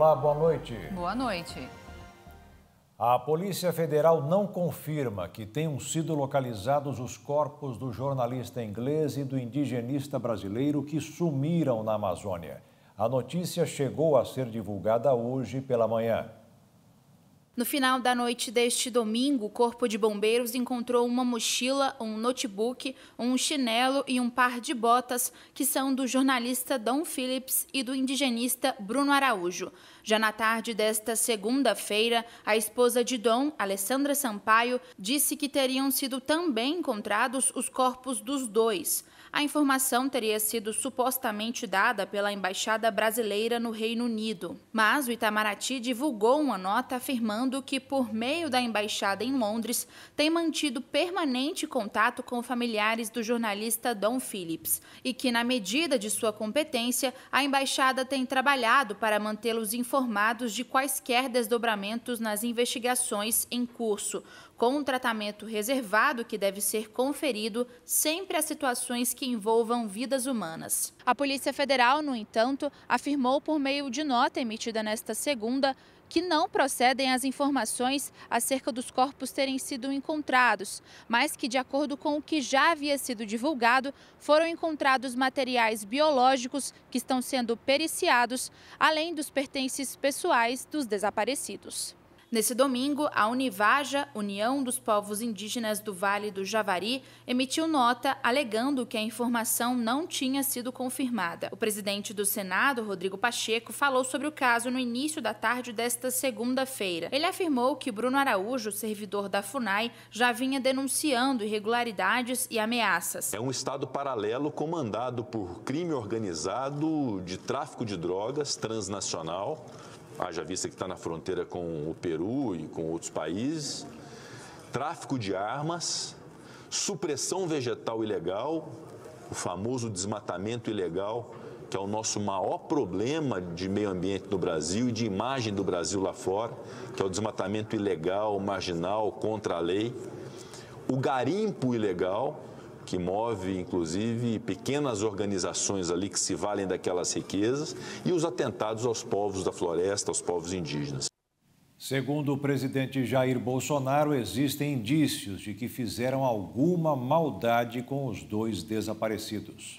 Olá, boa noite. Boa noite. A Polícia Federal não confirma que tenham sido localizados os corpos do jornalista inglês e do indigenista brasileiro que sumiram na Amazônia. A notícia chegou a ser divulgada hoje pela manhã. No final da noite deste domingo, o Corpo de Bombeiros encontrou uma mochila, um notebook, um chinelo e um par de botas que são do jornalista Dom Phillips e do indigenista Bruno Araújo. Já na tarde desta segunda-feira, a esposa de Dom, Alessandra Sampaio, disse que teriam sido também encontrados os corpos dos dois. A informação teria sido supostamente dada pela Embaixada Brasileira no Reino Unido. Mas o Itamaraty divulgou uma nota afirmando que, por meio da Embaixada em Londres, tem mantido permanente contato com familiares do jornalista Dom Phillips e que, na medida de sua competência, a Embaixada tem trabalhado para mantê-los informados de quaisquer desdobramentos nas investigações em curso, com um tratamento reservado que deve ser conferido sempre a situações que envolvam vidas humanas. A Polícia Federal, no entanto, afirmou por meio de nota emitida nesta segunda que não procedem as informações acerca dos corpos terem sido encontrados, mas que, de acordo com o que já havia sido divulgado, foram encontrados materiais biológicos que estão sendo periciados, além dos pertences pessoais dos desaparecidos. Nesse domingo, a Univaja, União dos Povos Indígenas do Vale do Javari, emitiu nota alegando que a informação não tinha sido confirmada. O presidente do Senado, Rodrigo Pacheco, falou sobre o caso no início da tarde desta segunda-feira. Ele afirmou que Bruno Araújo, servidor da FUNAI, já vinha denunciando irregularidades e ameaças. É um estado paralelo comandado por crime organizado de tráfico de drogas transnacional, haja vista que está na fronteira com o Peru e com outros países, tráfico de armas, supressão vegetal ilegal, o famoso desmatamento ilegal, que é o nosso maior problema de meio ambiente no Brasil e de imagem do Brasil lá fora, que é o desmatamento ilegal, marginal, contra a lei, o garimpo ilegal, que move, inclusive, pequenas organizações ali que se valem daquelas riquezas e os atentados aos povos da floresta, aos povos indígenas. Segundo o presidente Jair Bolsonaro, existem indícios de que fizeram alguma maldade com os dois desaparecidos.